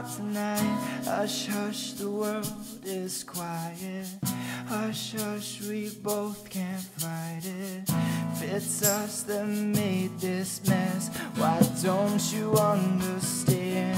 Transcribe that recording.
out tonight. Hush, hush, the world is quiet. Hush, hush, we both can't fight it. It's us that made this mess. Why don't you understand?